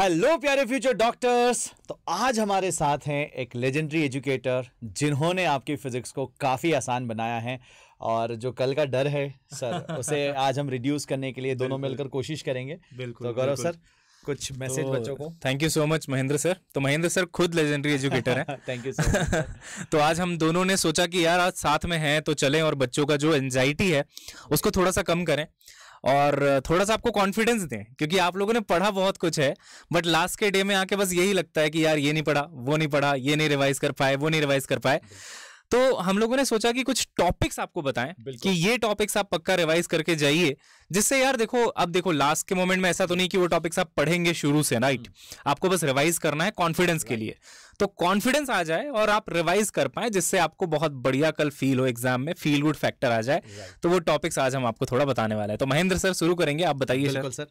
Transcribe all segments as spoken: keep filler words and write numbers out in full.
Hello प्यारे future doctors. तो आज हमारे साथ हैं एक लेजेंडरी एजुकेटर जिन्होंने आपकी फिजिक्स को काफ़ी आसान बनाया है, और जो कल का डर है सर उसे आज हम रिड्यूस करने के लिए दोनों मिलकर कोशिश करेंगे। बिल्कुल। तो गौरव सर कुछ मैसेज तो, बच्चों को। Thank you so much Mahendra sir. तो महेंद्र सर खुद लेजेंडरी एजुकेटर हैं। Thank you so much. तो आज हम दोनों ने सोचा कि यार आज साथ में हैं तो चलें और बच्चों का जो एंजाइटी है उसको थोड़ा सा कम करें और थोड़ा सा आपको कॉन्फिडेंस दें, क्योंकि आप लोगों ने पढ़ा बहुत कुछ है बट लास्ट के डे में आके बस यही लगता है कि यार ये नहीं पढ़ा, वो नहीं पढ़ा, ये नहीं रिवाइज कर पाए, वो नहीं रिवाइज कर पाए। तो हम लोगों ने सोचा कि कुछ टॉपिक्स आपको बताएं कि ये टॉपिक्स आप पक्का रिवाइज करके जाइए, जिससे यार देखो अब देखो लास्ट के मोमेंट में ऐसा तो नहीं कि वो टॉपिक्स आप पढ़ेंगे शुरू से, राइट? आपको बस रिवाइज करना है कॉन्फिडेंस के लिए, तो कॉन्फिडेंस आ जाए और आप रिवाइज कर पाए, जिससे आपको बहुत बढ़िया कल फील हो, एग्जाम में फील गुड फैक्टर आ जाए। तो वो टॉपिक्स आज हम आपको थोड़ा बताने वाला है। तो महेंद्र सर शुरू करेंगे, आप बताइए। बिल्कुल सर,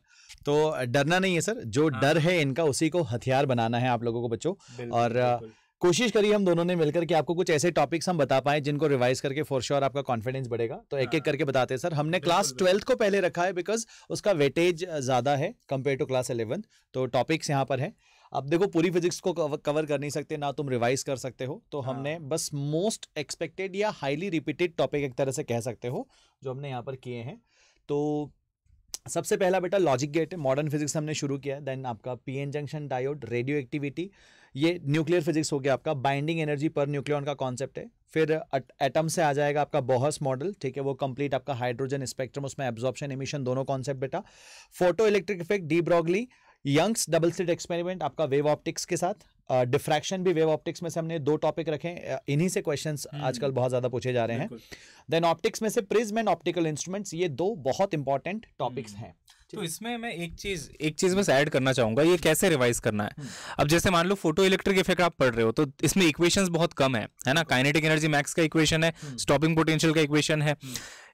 तो डरना नहीं है सर, जो डर है इनका उसी को हथियार बनाना है आप लोगों को बच्चों। और कोशिश करी हम दोनों ने मिलकर कि आपको कुछ ऐसे टॉपिक्स हम बता पाएं जिनको रिवाइज करके फॉर श्योर आपका कॉन्फिडेंस बढ़ेगा। तो एक एक करके बताते हैं सर। हमने क्लास ट्वेल्थ को पहले रखा है बिकॉज उसका वेटेज ज़्यादा है कंपेयर टू क्लास इलेवंथ। तो टॉपिक्स यहाँ पर है। अब देखो पूरी फिजिक्स को कवर कर नहीं सकते, ना तुम रिवाइज कर सकते हो, तो हमने बस मोस्ट एक्सपेक्टेड या हाईली रिपीटेड टॉपिक एक तरह से कह सकते हो जो हमने यहाँ पर किए हैं। तो सबसे पहला बेटा लॉजिक गेट है, मॉडर्न फिजिक्स हमने शुरू किया। देन आपका PN junction, diode, radio activity, ये न्यूक्लियर फिजिक्स हो गया आपका, बाइंडिंग एनर्जी पर न्यूक्लियन का कॉन्सेप्ट है। फिर एटम से आ जाएगा आपका बोहर्स मॉडल, ठीक है, वो कंप्लीट आपका हाइड्रोजन स्पेक्ट्रम, उसमें एब्जॉर्प्शन एमिशन दोनों कॉन्सेप्ट बेटा। Photo electric effect, de Broglie, Young's double slit experiment आपका वेव ऑप्टिक्स के साथ, डिफ्रैक्शन uh, भी वेव ऑप्टिक्स में से हमने दो टॉपिक रखे, इन्हीं से क्वेश्चंस आजकल बहुत ज़्यादा पूछे जा रहे हैं। देन ऑप्टिक्स में से प्रिज्म एंड ऑप्टिकल इंस्ट्रूमेंट्स, ये दो बहुत इंपॉर्टेंट टॉपिक्स हैं। तो इसमें मैं एक चीज एक चीज बस ऐड करना चाहूंगा, ये कैसे रिवाइज करना है। अब जैसे मान लो फोटो इलेक्ट्रिक इफेक्ट आप पढ़ रहे हो, तो इसमें इक्वेशंस बहुत कम है, है ना? काइनेटिक एनर्जी मैक्स का इक्वेशन है, स्टॉपिंग पोटेंशियल का इक्वेशन है।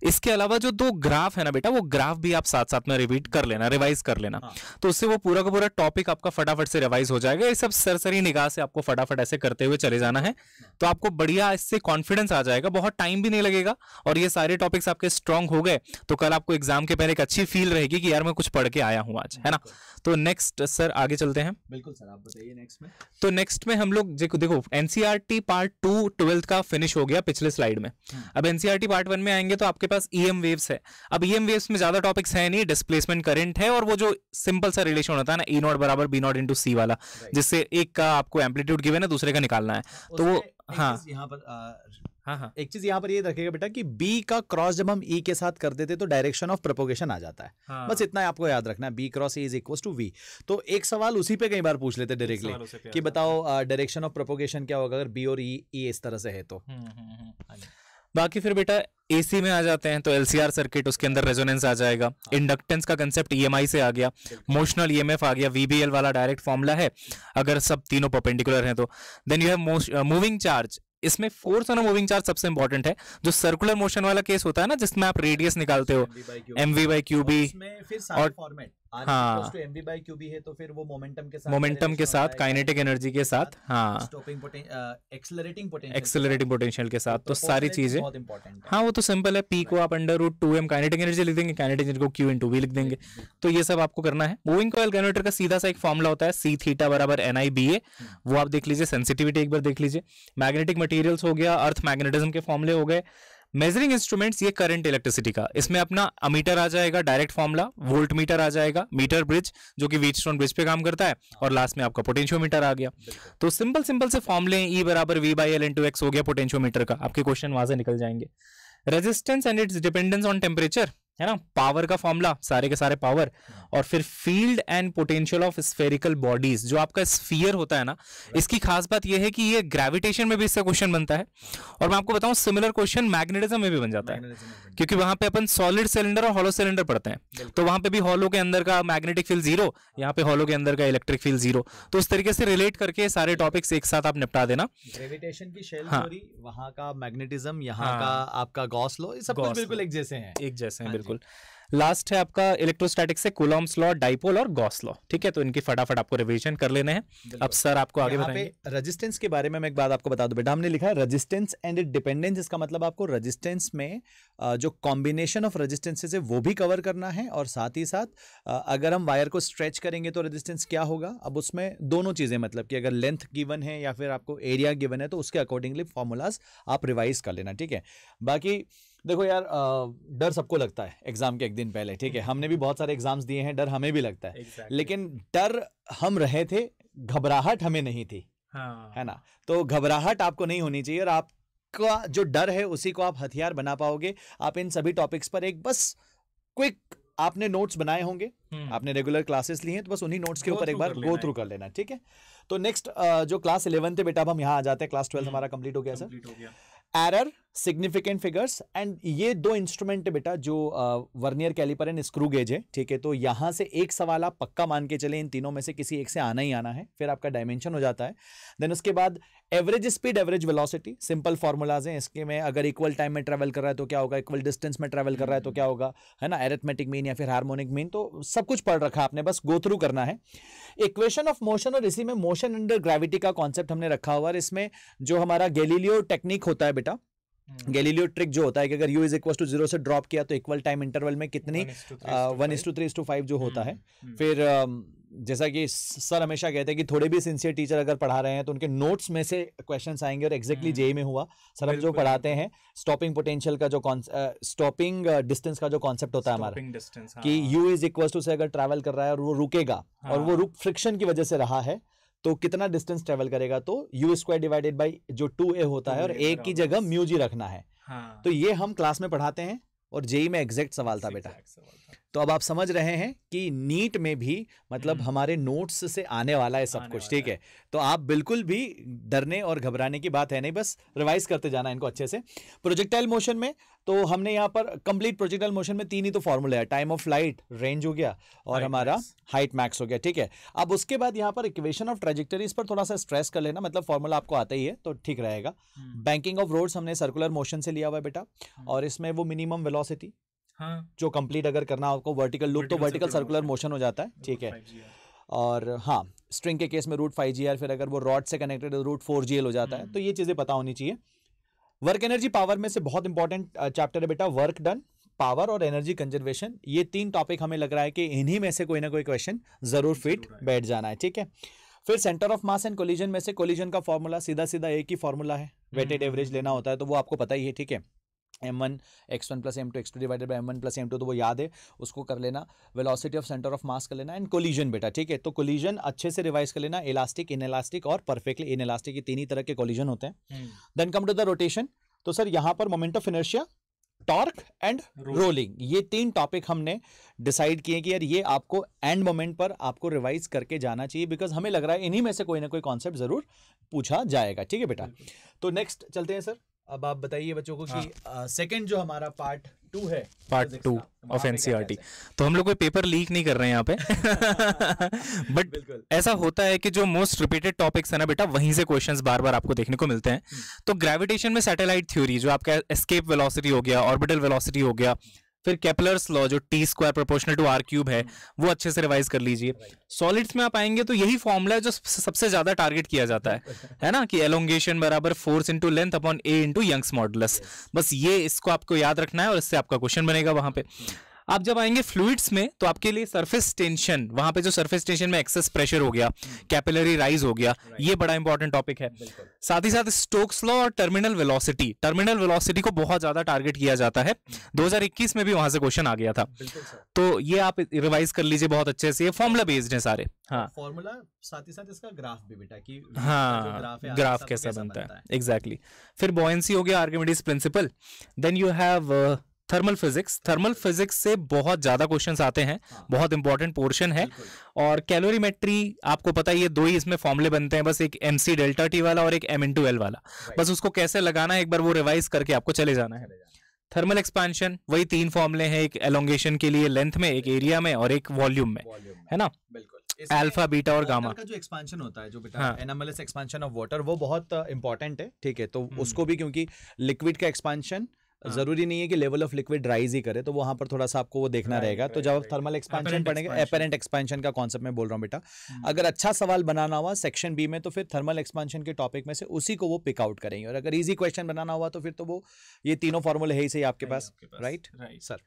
इसके अलावा जो दो ग्राफ है ना बेटा, वो ग्राफ भी आप साथ साथ में रिपीट कर लेना, रिवाइज कर लेना। हाँ। तो उससे वो पूरा का पूरा टॉपिक आपका फटाफट से रिवाइज हो जाएगा। ये सब सरसरी निगाह से आपको फटाफट ऐसे करते हुए चले जाना है, तो आपको बढ़िया इससे कॉन्फिडेंस आ जाएगा, बहुत टाइम भी नहीं लगेगा। और ये सारे टॉपिक्स आपके स्ट्रांग हो गए तो कल आपको एग्जाम के पहले एक अच्छी फील रहेगी कि यार मैं कुछ पढ़ के आया हूँ आज, है ना? तो नेक्स्ट सर आगे चलते हैं। बिल्कुल सर, आप बताइए नेक्स्ट में। तो नेक्स्ट में हम लोग देखो एनसीईआरटी पार्ट टू ट्वेल्थ का फिनिश हो गया पिछले स्लाइड में। अब एनसीईआरटी पार्ट वन में आएंगे तो आपके पास ईएम वेव्स है। अब ईएम वेव्स में ज्यादा टॉपिक्स है नहीं, डिस्प्लेसमेंट करंट है और वो जो सिंपल सा रिलेशन होता है ना, ई नॉट बराबर बी नॉट इंटू सी वाला, जिससे एक का आपको एम्पलीट्यूड गिवन है, दूसरे का निकालना है। तो वो हाँ यहाँ पर आ, हाँ हाँ एक चीज यहाँ पर ये रखेगा बेटा कि बी का क्रॉस जब हम ई e के साथ कर देते तो डायरेक्शन ऑफ प्रोपोगेशन आ जाता है। हाँ। बस इतना आपको याद रखना है, B cross A is equal to V. तो एक सवाल उसी पे कई बार पूछ लेते डायरेक्टली कि बताओ डायरेक्शन ऑफ प्रोपोगेशन क्या होगा अगर बी और ई e, e इस तरह से है तो। बाकी फिर बेटा एसी में आ जाते हैं तो एलसीआर सर्किट, उसके अंदर रेजोनेंस आ जाएगा। इंडक्टेंस का कंसेप्ट ईएमआई से आ गया, मोशनल ईएमएफ आ गया, वीबीएल वाला डायरेक्ट फॉर्मूला है अगर सब तीनों परपेंडिकुलर हैं तो। Then you have moving charge, इसमें फोर्स ऑन मूविंग चार्ज सबसे इंपॉर्टेंट है, जो सर्कुलर मोशन वाला केस होता है ना, जिसमें आप रेडियस निकालते हो M V by Q B. और फॉर्मेट हाँ है तो फिर वो मोमेंटम के साथ मोमेंटम के साथ काइनेटिक एनर्जी के साथ, हाँ एक्सेलरेटिंग पोटेंशियल के साथ। तो सारी चीजें हाँ वो तो सिंपल है, पी को आप under root two M kinetic energy लिख देंगे, काइनेटिक एनर्जी को क्यू इन टू वी लिख देंगे। तो ये सब आपको करना है। मूविंग कॉइल कन्वर्टर का सीधा सा एक फॉर्मुला होता है, सी थीटा बराबर एन आई बी ए, वो आप देख लीजिए। सेंसिटिविटी एक बार देख लीजिए। मैग्नेटिक मटीरियल्स हो गया, अर्थ मैग्नेटिज्म के फॉर्मुले हो गए। मेजरिंग इंस्ट्रूमेंट्स, ये करंट इलेक्ट्रिसिटी का, इसमें अपना अमीटर आ जाएगा, डायरेक्ट फॉर्मूला, वोल्ट मीटर आ जाएगा, मीटर ब्रिज जो कि व्हीटस्टोन ब्रिज पे काम करता है, और लास्ट में आपका पोटेंशियोमीटर आ गया। तो सिंपल सिंपल से फॉर्मूले, ई बराबर V by L into X हो गया पोटेंशियोमीटर का, आपके क्वेश्चन वहां से निकल जाएंगे। Resistance and its dependence on temperature, है ना? पावर का फॉर्मूला, सारे के सारे पावर। और फिर field and potential of spherical bodies, जो आपका स्फीयर होता है ना, इसकी खास बात यह है कि ये ग्रेविटेशन में भी इसका क्वेश्चन बनता है, और मैं आपको बताऊं सिमिलर क्वेश्चन मैग्नेटिज्म में भी बन जाता है, क्योंकि वहां पे अपन सॉलिड सिलेंडर और हॉलो सिलेंडर पढ़ते हैं। तो वहां पे भी हॉलो के अंदर का मैग्नेटिक फील्ड जीरो, यहाँ पे हॉलो के अंदर का इलेक्ट्रिक फील्ड जीरो। तो उस तरीके से रिलेट करके सारे टॉपिक्स एक साथ आप निपटा देना। ग्रेविटेशन की शेल थ्योरी, वहां का मैग्नेटिज्म, यहाँ का आपका गॉस लॉ, ये सब बिल्कुल एक जैसे हैं, एक जैसे हैं। बिल्कुल। लास्ट है आपका इलेक्ट्रोस्टैटिक से कूलॉम्स लॉ, डाइपोल और गॉस लॉ। ठीक है, तो इनकी फटाफट आपको रिवीजन कर लेने हैं। अब सर आपको आगे बताएंगे रेजिस्टेंस के बारे में। मैं एक बात आपको बता दूं बेटा, हमने लिखा है रेजिस्टेंस एंड डिपेंडेंस, इसका मतलब आपको रेजिस्टेंस में जो कॉम्बिनेशन ऑफ रेजिस्टेंसेज है वो भी कवर करना है, और साथ ही साथ अगर हम वायर को स्ट्रेच करेंगे तो रेजिस्टेंस क्या होगा। अब उसमें दोनों चीज़ें, मतलब कि अगर लेंथ गिवन है या फिर आपको एरिया गिवन है तो उसके अकॉर्डिंगली फॉर्मूलाज आप रिवाइज कर लेना। ठीक है, बाकी देखो यार डर सबको लगता है एग्जाम के एक दिन पहले। ठीक है, हमने भी बहुत सारे एग्जाम्स दिए हैं, डर हमें भी लगता है exactly. लेकिन डर हम रहे थे, घबराहट हमें नहीं थी। हाँ. है ना, तो घबराहट आपको नहीं होनी चाहिए, और आपका जो डर है उसी को आप हथियार बना पाओगे। आप इन सभी टॉपिक्स पर एक बस क्विक, आपने नोट्स बनाए होंगे, आपने रेगुलर क्लासेस ली हैं, तो बस उन्हीं नोट्स के ऊपर एक बार गो थ्रू कर लेना। ठीक है, तो नेक्स्ट जो क्लास इलेवन थे बेटा, अब हम यहाँ आ जाते हैं। क्लास ट्वेल्थ हमारा कंप्लीट हो गया sir. Error, significant figures, and ये दो इंस्ट्रूमेंट है बेटा जो vernier caliper and screw gauge है। ठीक है, तो यहाँ से एक सवाल आप पक्का मान के चले, इन तीनों में से किसी एक से आना ही आना है, फिर आपका डायमेंशन हो जाता है। देन उसके बाद average speed, average velocity, simple formulas हैं इसके में। अगर इक्वल टाइम में ट्रैवल कर रहा है तो क्या होगा, इक्वल डिस्टेंस में ट्रैवल कर रहा है तो क्या होगा, है ना, एरिथमेटिक मीन या फिर हार्मोनिक मीन, तो सब कुछ पढ़ रखा है आपने, बस गो थ्रू करना है। इक्वेशन ऑफ मोशन, और इसी में मोशन अंडर ग्रेविटी का कॉन्सेप्ट हमने रखा हुआ, और इसमें जो हमारा गैलीलियो टेक्निक होता है बेटा, गैलीलियो ट्रिक जो होता है कि अगर U is equal to zero से ड्रॉप किया तो इक्वल टाइम इंटरवल में कितनी one is to three is to five जो होता है। फिर जैसा कि सर हमेशा कहते हैं कि थोड़े भी सिंसियर टीचर अगर पढ़ा रहे हैं तो उनके नोट्स में से क्वेश्चंस आएंगे, और एक्जैक्टली जेई में हुआ सर, हम जो पढ़ाते हैं स्टॉपिंग पोटेंशियल का जो स्टॉपिंग डिस्टेंस का जो कॉन्सेप्ट होता है हमारा, कि यू इज इक्वल टू से अगर ट्रैवल कर रहा है और वो रुकेगा और वो रुक फ्रिक्शन की वजह से रहा है तो कितना डिस्टेंस ट्रेवल करेगा, तो यू स्क्वायर डिवाइडेड बाई जो टू ए होता है, और ए की जगह म्यू जी रखना है। हाँ। तो ये हम क्लास में पढ़ाते हैं, और जेई में एग्जैक्ट सवाल था बेटा। तो अब आप समझ रहे हैं कि नीट में भी मतलब हमारे नोट्स से आने वाला है सब कुछ। ठीक है, तो आप बिल्कुल भी डरने और घबराने की बात है नहीं, बस रिवाइज करते जाना इनको अच्छे से। प्रोजेक्टाइल मोशन में तो हमने यहाँ पर कंप्लीट प्रोजेक्टाइल मोशन में तीन ही तो फॉर्मूला है, टाइम ऑफ फ्लाइट, रेंज हो गया, और हमारा हाइट मैक्स हो गया। ठीक है, अब उसके बाद यहाँ पर इक्वेशन ऑफ ट्रेजेक्टरी, इस पर थोड़ा सा स्ट्रेस कर लेना, मतलब फॉर्मूला आपको आता ही है तो ठीक रहेगा। बैंकिंग ऑफ रोड्स हमने सर्कुलर मोशन से लिया हुआ है बेटा, और इसमें वो मिनिमम वेलोसिटी, हाँ, जो कंप्लीट अगर करना आपको वर्टिकल लूप तो वर्टिकल सर्कुलर मोशन हो जाता है। ठीक है, और हाँ स्ट्रिंग के केस में रूट फाइव जी एल, फिर अगर वो रॉड से कनेक्टेड है रूट फोर जी एल हो जाता है। तो ये चीजें पता होनी चाहिए। वर्क एनर्जी पावर में से बहुत इंपॉर्टेंट चैप्टर है बेटा, वर्क डन, पावर और एनर्जी कंजर्वेशन, ये तीन टॉपिक हमें लग रहा है कि इन्हीं में से कोई ना कोई क्वेश्चन जरूर फिट बैठ जाना है। ठीक है, फिर centre of mass and collision में से कोलिजन का फॉर्मूला सीधा सीधा एक ही फॉर्मूला है, वेटेड एवरेज लेना होता है, तो वो आपको पता ही है। ठीक है, M one X one plus M two X two divided by M one plus M two, तो वो याद है, उसको कर लेना। Velocity of centre of mass कर लेना, एंड कोलिजन बेटा। ठीक है, तो कोलिजन अच्छे से रिवाइज कर लेना, इलास्टिक, इन इलास्टिक और परफेक्टली इन इलास्टिक, ये तीन ही तरह के कोलिजन होते हैं। Then come to the rotation, तो सर यहाँ पर moment of inertia, torque and rolling, ये तीन टॉपिक हमने डिसाइड किए कि यार ये आपको एंड मोमेंट पर आपको रिवाइज करके जाना चाहिए, बिकॉज हमें लग रहा है इन्हीं में से कोई ना कोई कॉन्सेप्ट जरूर पूछा जाएगा। ठीक है बेटा, तो नेक्स्ट चलते हैं सर। अब आप बताइए बच्चों को कि सेकंड जो हमारा पार्ट टू है, पार्ट टू ऑफ एनसीईआरटी, तो हम लोग कोई पेपर लीक नहीं कर रहे हैं यहाँ पे, बट ऐसा होता है कि जो मोस्ट रिपीटेड टॉपिक्स है ना बेटा, वहीं से क्वेश्चंस बार बार आपको देखने को मिलते हैं। तो ग्रेविटेशन में सैटेलाइट थ्योरी, जो आपका एस्केप वेलोसिटी हो गया, ऑर्बिटल वेलोसिटी हो गया, फिर केपलर्स लॉ जो T square proportional to R cube है, वो अच्छे से रिवाइज कर लीजिए। सॉलिड्स में आप आएंगे तो यही फॉर्मूला है जो सबसे ज्यादा टारगेट किया जाता है है ना, कि एलोंगेशन बराबर force into length upon A into Young's modulus. बस ये इसको आपको याद रखना है, और इससे आपका क्वेश्चन बनेगा वहां पे। आप जब आएंगे फ्लूइड्स में तो आपके लिए सरफेस टेंशन, वहां पे जो सरफेस टेंशन में एक्सेस प्रेशर हो गया, कैपिलरी राइज हो गया, ये बड़ा इंपॉर्टेंट टॉपिक है। साथ ही साथ स्टोक्स लॉ और टर्मिनल वेलोसिटी, टर्मिनल वेलोसिटी को बहुत ज्यादा टारगेट किया जाता है, दो हज़ार इक्कीस में भी वहां से क्वेश्चन आ गया था, तो ये आप रिवाइज कर लीजिए बहुत अच्छे से, ये फॉर्मूला बेस्ड है सारे। हाँ, फॉर्मूला, साथ ही साथ इसका ग्राफ भी बेटा कि हाँ ग्राफ कैसा बनता है, एग्जैक्टली। फिर बॉयंसी हो गया, Archimedes principle. Then you have thermal physics, thermal physics से बहुत ज्यादा क्वेश्चंस आते हैं, बहुत इंपॉर्टेंट पोर्शन है। और कैलोरीमेट्री आपको पता ही है, दो ही इसमें फॉर्मूले बनते हैं बस, एक एम सी डेल्टा टी वाला और एक एम इंटू एल वाला, बस उसको कैसे लगाना है एक बार वो रिवाइज करके आपको चले जाना है। थर्मल एक्सपेंशन, वही तीन फॉर्मूले हैं, एक एलोंगेशन के लिए लेंथ में, एक एरिया में, और एक वॉल्यूम में, है ना, अल्फा बीटा और गामा का जो एक्सपेंशन होता है जो बेटा एनोमलस एक्सपेंशन ऑफ वाटर, वो बहुत इंपॉर्टेंट है। ठीक है, तो उसको भी, क्योंकि लिक्विड का एक्सपेंशन हाँ। जरूरी नहीं है कि लेवल ऑफ लिक्विड राइज ही करे, तो वहां पर थोड़ा सा आपको वो देखना right, रहेगा right, तो जब आप थर्मल एक्सपेंशन पढ़ेंगे, एपेरेंट एक्सपेंशन का कॉन्सेप्ट मैं बोल रहा हूँ बेटा। अगर अच्छा सवाल बनाना हुआ सेक्शन बी में तो फिर थर्मल एक्सपेंशन के टॉपिक में से उसी को वो पिकआउट करेंगे, और अगर ईजी क्वेश्चन बनाना हुआ तो फिर तो वो ये तीनों फॉर्मूले है ही सही आपके पास, right sir.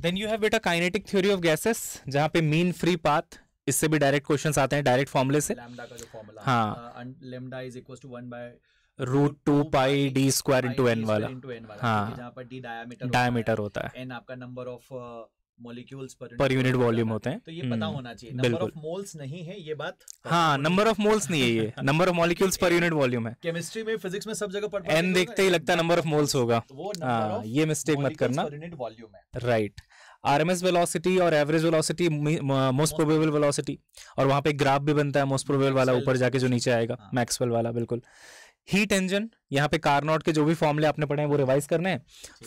Then you have बेटा काइनेटिक थ्योरी ऑफ गैसेस, जहाँ पे मीन फ्री पाथ, इससे भी डायरेक्ट क्वेश्चंस आते हैं डायरेक्ट फॉर्मूले से, लैम्डा का जो फॉर्मूला, हाँ lambda is equal to one by root two pi D square into N वाला, हाँ जहाँ पर डी डायमीटर डायमीटर होता है, एन आपका number of molecules per unit volume होते हैं, तो ये पता होना चाहिए। नंबर ऑफ मोल्स नहीं है ये बात, हाँ नंबर ऑफ मोल्स नहीं है ये, number of molecules per unit volume है। केमिस्ट्री में, फिजिक्स में सब जगह पर एन देखते ही लगता है नंबर ऑफ मोल्स होगा, ये मिस्टेक मत करना, यूनिट वॉल्यूम है राइट। आरएमएस वेलोसिटी और average velocity, most probable velocity, और वहाँ पे ग्राफ भी बनता है मोस्ट प्रोबेबल वाला ऊपर जाके जो नीचे आएगा, मैक्सवेल वाला बिल्कुल। हीट इंजन, यहाँ पे कार्नोट के जो भी फॉर्मूले आपने पढ़े हैं वो रिवाइज करने हैं।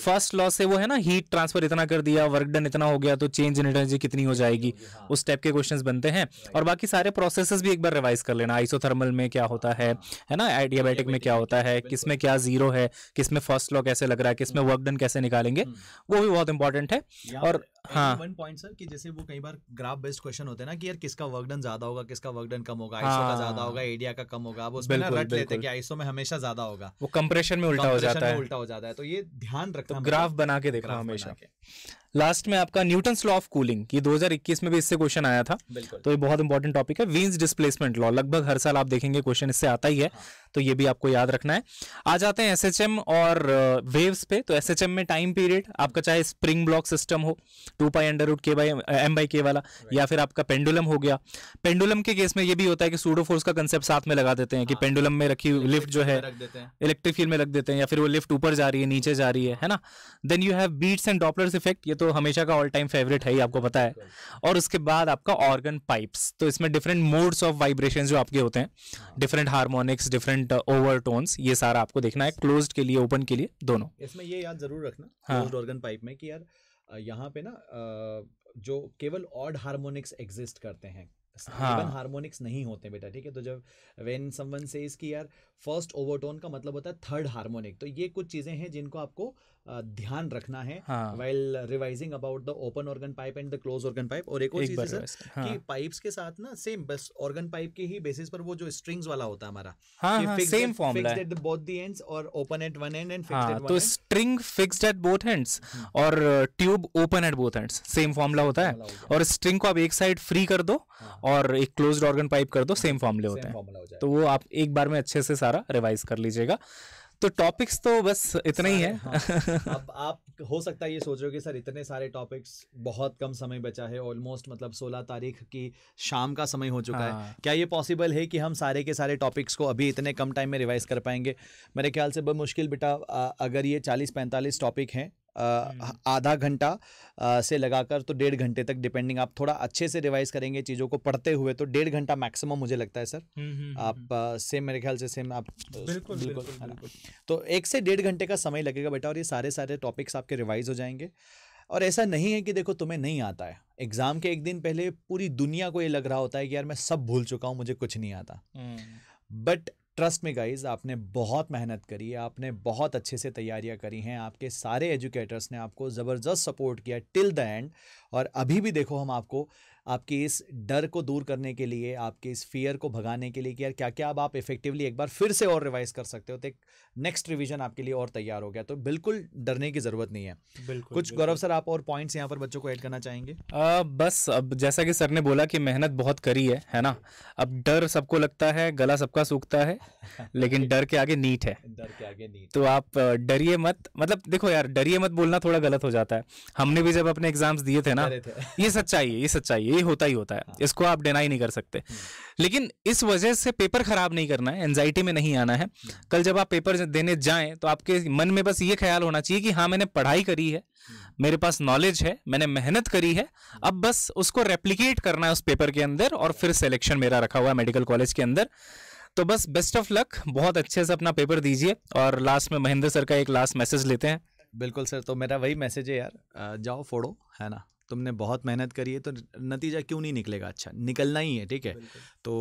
फर्स्ट लॉ से वो है ना, हीट ट्रांसफर इतना कर दिया, वर्क डन इतना हो गया तो चेंज इन एनर्जी कितनी हो जाएगी, उस टाइप के क्वेश्चंस बनते हैं। और बाकी सारे प्रोसेसेस भी एक बार रिवाइज कर लेना, आइसोथर्मल में क्या होता है है ना, एडियाबैटिक में क्या होता है, किसमें क्या जीरो है, किसमें फर्स्ट लॉ कैसे लग रहा है, किसमें वर्क डन कैसे निकालेंगे, वो भी बहुत इंपॉर्टेंट है। और हाँ वन पॉइंट सर कि जैसे वो कई बार ग्राफ बेस्ड क्वेश्चन होते हैं ना कि यार किसका वर्क डन ज्यादा होगा, किसका वर्क डन कम होगा, आइसो का ज्यादा होगा, एडिया का कम होगा, वो उसमें रट लेते हैं कि आइसो में हमेशा ज्यादा होगा, वो कंप्रेशन में उल्टा हो जाता है, उल्टा हो जाता है, तो ये ध्यान रखना, ग्राफ बना के देखना हमेशा। लास्ट में आपका न्यूटन्स लॉ ऑफ कूलिंग, ये दो हज़ार इक्कीस में भी इससे क्वेश्चन आया था, तो ये बहुत इंपॉर्टेंट टॉपिक है। वीन्स डिस्प्लेसमेंट लॉ, लगभग हर साल आप देखेंगे क्वेश्चन इससे आता ही है, हाँ। तो ये भी आपको याद रखना है। आ जाते हैं एसएचएम और वेव्स पे, तो एसएचएम में टाइम पीरियड आपका चाहे स्प्रिंग ब्लॉक सिस्टम हो, two pi under root K by M by K वाला, या फिर आपका पेंडुलम हो गया। पेंडुलम के केस में ये भी होता है कि सूडो फोर्स का कंसेप्ट साथ में लगा देते हैं, कि पेंडुलम में रखी लिफ्ट जो है इलेक्ट्रिक फील्ड में रख देते हैं, या फिर वो लिफ्ट ऊपर जा रही है नीचे जा रही है है ना। Then you have beats and Doppler's effect, ये तो हमेशा का ऑल टाइम फेवरेट है ही, आपको पता है। और उसके बाद आपका ऑर्गन पाइप्स, तो इसमें डिफरेंट मोड्स ऑफ वाइब्रेशंस जो आपके होते हैं, डिफरेंट हार्मोनिक्स, डिफरेंट ओवरटोन्स, ये सारा आपको देखना है, क्लोज्ड के लिए ओपन के लिए दोनों। इसमें ये याद जरूर रखना क्लोज्ड ऑर्गन पाइप में कि यार यहाँ पे ना जो केवल ऑड हार्मोनिक्स एग्जिस्ट करते हैं, हाँ हार्मोनिक्स नहीं होते बेटा, ठीक है। तो जब व्हेन समवन सेज कि यार फर्स्ट ओवरटोन का मतलब होता है थर्ड हार्मोनिक, तो ये कुछ चीजें हैं जिनको आपको ध्यान रखना है while revising about the open organ pipe and the close organ pipe. और एक और चीज है सर कि पाइप्स के साथ ना सेम, बस ऑर्गन पाइप के ही बेसिस पर वो जो स्ट्रिंग्स वाला होता है हमारा, सेम फॉर्मूला है, fixed at both the ends और open at one end and fixed at one end, तो string fixed at both ends और tube open at both ends, same formula होता है। और स्ट्रिंग को आप एक साइड फ्री कर दो और एक क्लोज्ड ऑर्गन पाइप कर दो, सेम फॉर्मूले होते हैं, तो वो आप एक बार में अच्छे से सारा रिवाइज कर लीजिएगा। तो टॉपिक्स तो बस इतना ही है। हाँ। अब आप हो सकता है ये सोच रहे हो कि सर इतने सारे टॉपिक्स, बहुत कम समय बचा है, ऑलमोस्ट मतलब सोलह तारीख की शाम का समय हो चुका हाँ। है, क्या ये पॉसिबल है कि हम सारे के सारे टॉपिक्स को अभी इतने कम टाइम में रिवाइज कर पाएंगे? मेरे ख्याल से बहुत मुश्किल बेटा, अगर ये चालीस पैंतालीस टॉपिक हैं Uh, आधा घंटा uh, से लगाकर तो डेढ़ घंटे तक, डिपेंडिंग आप थोड़ा अच्छे से रिवाइज करेंगे चीज़ों को पढ़ते हुए, तो डेढ़ घंटा मैक्सिमम मुझे लगता है सर। आप uh, सेम मेरे ख्याल से सेम आप बिल्कुल बिल्कुल, बिल्कुल। तो एक से डेढ़ घंटे का समय लगेगा बेटा, और ये सारे सारे टॉपिक्स आपके रिवाइज हो जाएंगे। और ऐसा नहीं है कि देखो तुम्हें नहीं आता है, एग्ज़ाम के एक दिन पहले पूरी दुनिया को ये लग रहा होता है कि यार मैं सब भूल चुका हूँ, मुझे कुछ नहीं आता, बट ट्रस्ट मी गाइज, आपने बहुत मेहनत करी है, आपने बहुत अच्छे से तैयारियां करी हैं, आपके सारे एजुकेटर्स ने आपको ज़बरदस्त सपोर्ट किया टिल द एंड। और अभी भी देखो, हम आपको आपकी इस डर को दूर करने के लिए, आपके इस फियर को भगाने के लिए कि यार क्या क्या अब आप इफेक्टिवली एक बार फिर से और रिवाइज कर सकते हो, तो एक नेक्स्ट रिवीजन आपके लिए और तैयार हो गया, तो बिल्कुल डरने की ज़रूरत नहीं है। बिल्कुल, कुछ गौरव सर आप और पॉइंट्स यहाँ पर बच्चों को ऐड करना चाहेंगे? आ, बस अब जैसा कि सर ने बोला कि मेहनत बहुत करी है है ना, अब डर सबको लगता है, गला सबका सूखता है, लेकिन डर के आगे नीट है, डर के आगे नीट, तो आप डरिए मत। मतलब देखो यार, डरिए मत बोलना थोड़ा गलत हो जाता है, हमने भी जब अपने एग्जाम्स दिए थे ना, ये सच्चाई है, ये सच्चाई है, ये होता ही होता है, इसको आप डिनाई नहीं कर सकते, लेकिन इस वजह से पेपर खराब नहीं करना है, एंजाइटी में नहीं आना है। कल जब आप पेपर देने जाएं तो आपके मन में बस ये ख्याल होना चाहिए कि हाँ मैंने पढ़ाई करी है, मेरे पास नॉलेज है, मैंने मेहनत करी है, अब बस उसको रेप्लिकेट करना है उस पेपर के अंदर, और फिर सिलेक्शन मेरा रखा हुआ है मेडिकल कॉलेज के अंदर। तो बस बेस्ट ऑफ लक, बहुत अच्छे से अपना पेपर दीजिए। और लास्ट में महेंद्र सर का एक लास्ट मैसेज लेते हैं। बिल्कुल सर, तो मेरा वही मैसेज है यार, जाओ फोड़ो, है ना, तुमने बहुत मेहनत करी है तो नतीजा क्यों नहीं निकलेगा, अच्छा निकलना ही है, ठीक है। तो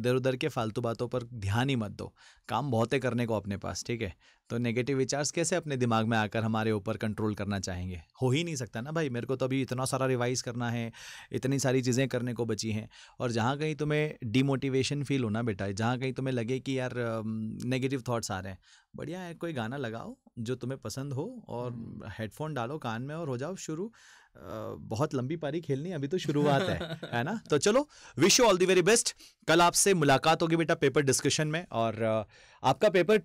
इधर उधर के फालतू बातों पर ध्यान ही मत दो, काम बहुते करने को अपने पास, ठीक है। तो नेगेटिव विचार्स कैसे अपने दिमाग में आकर हमारे ऊपर कंट्रोल करना चाहेंगे, हो ही नहीं सकता ना भाई। मेरे को तो अभी इतना सारा रिवाइज़ करना है, इतनी सारी चीज़ें करने को बची हैं। और जहाँ कहीं तुम्हें डिमोटिवेशन फील होना बेटा, जहाँ कहीं तुम्हें लगे कि यार नेगेटिव थाट्स आ रहे हैं, बढ़िया है कोई गाना लगाओ जो तुम्हें पसंद हो और हेडफोन डालो कान में और हो जाओ शुरू। बहुत लंबी पारी खेलनी अभी तो शुरुआत है, है ना। तो चलो, wish you all the very best. कल आपसे मुलाकात होगी बेटा पेपर डिस्कशन में, और आपका पेपर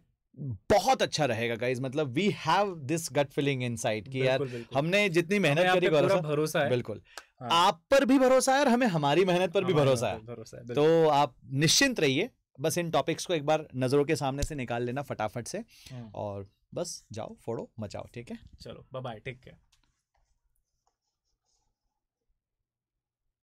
बहुत अच्छा रहेगा गाइज। मतलब we have this gut feeling inside कि यार हमने जितनी मेहनत करी, भरोसा है, बिल्कुल आप पर भी भरोसा है और हमें हमारी मेहनत पर भी भरोसा है। तो आप निश्चिंत रहिए, बस इन टॉपिक्स को एक बार नजरों के सामने से निकाल लेना फटाफट से, और बस जाओ फोड़ो मचाओ, ठीक है। चलो बाय बाय, टेक केयर।